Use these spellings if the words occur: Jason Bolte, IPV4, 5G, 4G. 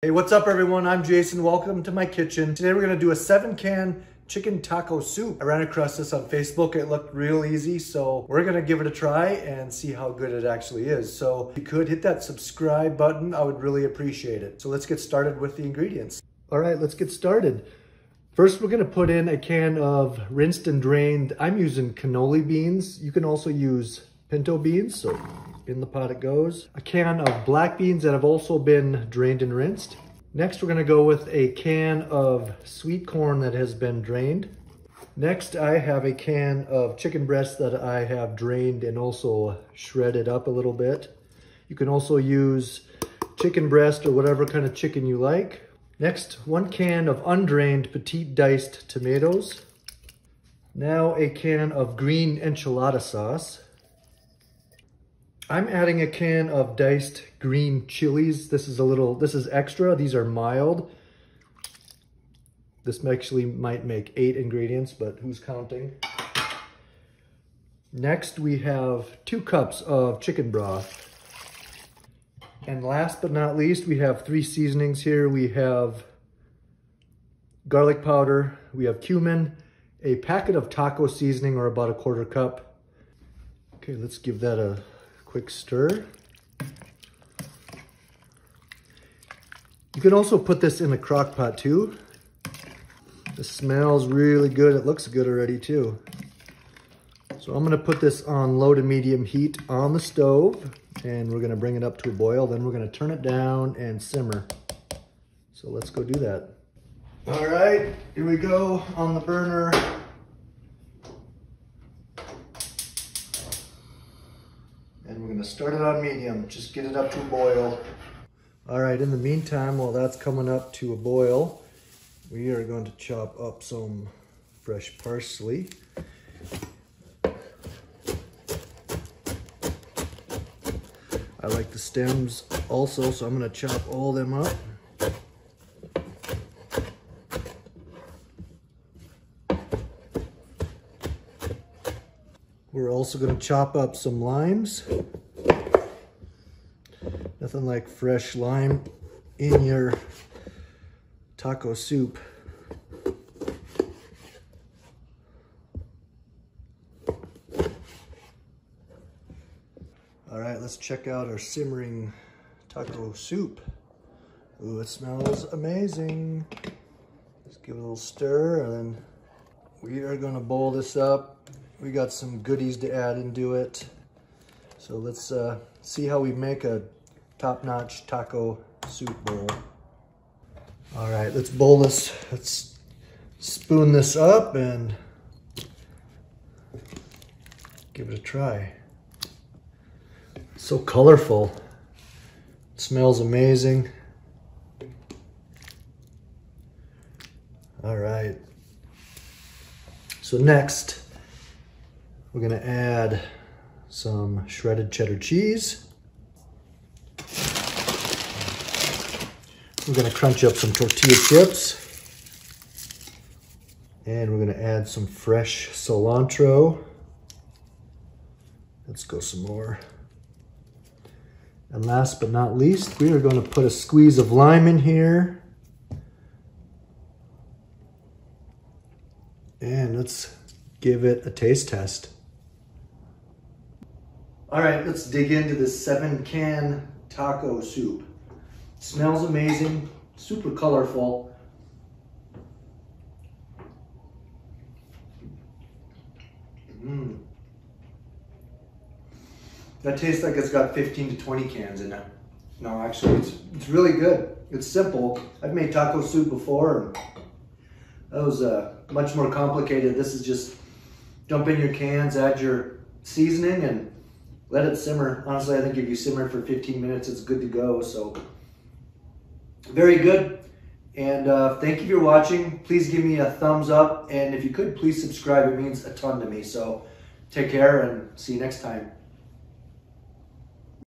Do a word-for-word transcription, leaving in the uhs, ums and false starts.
Hey, what's up everyone? I'm Jason. Welcome to my kitchen. Today we're going to do a seven can chicken taco soup. I ran across this on Facebook. It looked real easy, so we're going to give it a try and see how good it actually is. So if you could hit that subscribe button, I would really appreciate it. So let's get started with the ingredients. All right, let's get started. First, we're going to put in a can of rinsed and drained. I'm using cannoli beans. You can also use pinto beans, so in the pot it goes. A can of black beans that have also been drained and rinsed. Next, we're gonna go with a can of sweet corn that has been drained. Next, I have a can of chicken breast that I have drained and also shredded up a little bit. You can also use chicken breast or whatever kind of chicken you like. Next, one can of undrained petite diced tomatoes. Now a can of green enchilada sauce. I'm adding a can of diced green chilies. This is a little, this is extra. These are mild. This actually might make eight ingredients, but who's counting? Next, we have two cups of chicken broth. And last but not least, we have three seasonings here. We have garlic powder, we have cumin, a packet of taco seasoning or about a quarter cup. Okay, let's give that a quick stir. You can also put this in a crock pot too. This smells really good. It looks good already too. So I'm gonna put this on low to medium heat on the stove and we're gonna bring it up to a boil. Then we're gonna turn it down and simmer. So let's go do that. All right, here we go on the burner. And we're gonna start it on medium, just get it up to a boil. All right, in the meantime, while that's coming up to a boil, we are going to chop up some fresh parsley. I like the stems also, so I'm gonna chop all them up. We're also going to chop up some limes. Nothing like fresh lime in your taco soup. All right, let's check out our simmering taco soup. Ooh, it smells amazing. Just give it a little stir and then we are going to boil this up. We got some goodies to add into it. So let's uh, see how we make a top-notch taco soup bowl. All right, let's bowl this, let's spoon this up and give it a try. It's so colorful. It smells amazing. All right. So next, we're gonna add some shredded cheddar cheese. We're gonna crunch up some tortilla chips. And we're gonna add some fresh cilantro. Let's go some more. And last but not least, we are gonna put a squeeze of lime in here. And let's give it a taste test. All right, let's dig into this seven can taco soup. It smells amazing, super colorful. Mm. That tastes like it's got fifteen to twenty cans in it. No, actually, it's, it's really good. It's simple. I've made taco soup before, and that was uh, much more complicated. This is just dump in your cans, add your seasoning, and let it simmer. Honestly, I think if you simmer for fifteen minutes, it's good to go. So very good. And uh, thank you for watching. Please give me a thumbs up. And if you could, please subscribe. It means a ton to me. So take care and see you next time.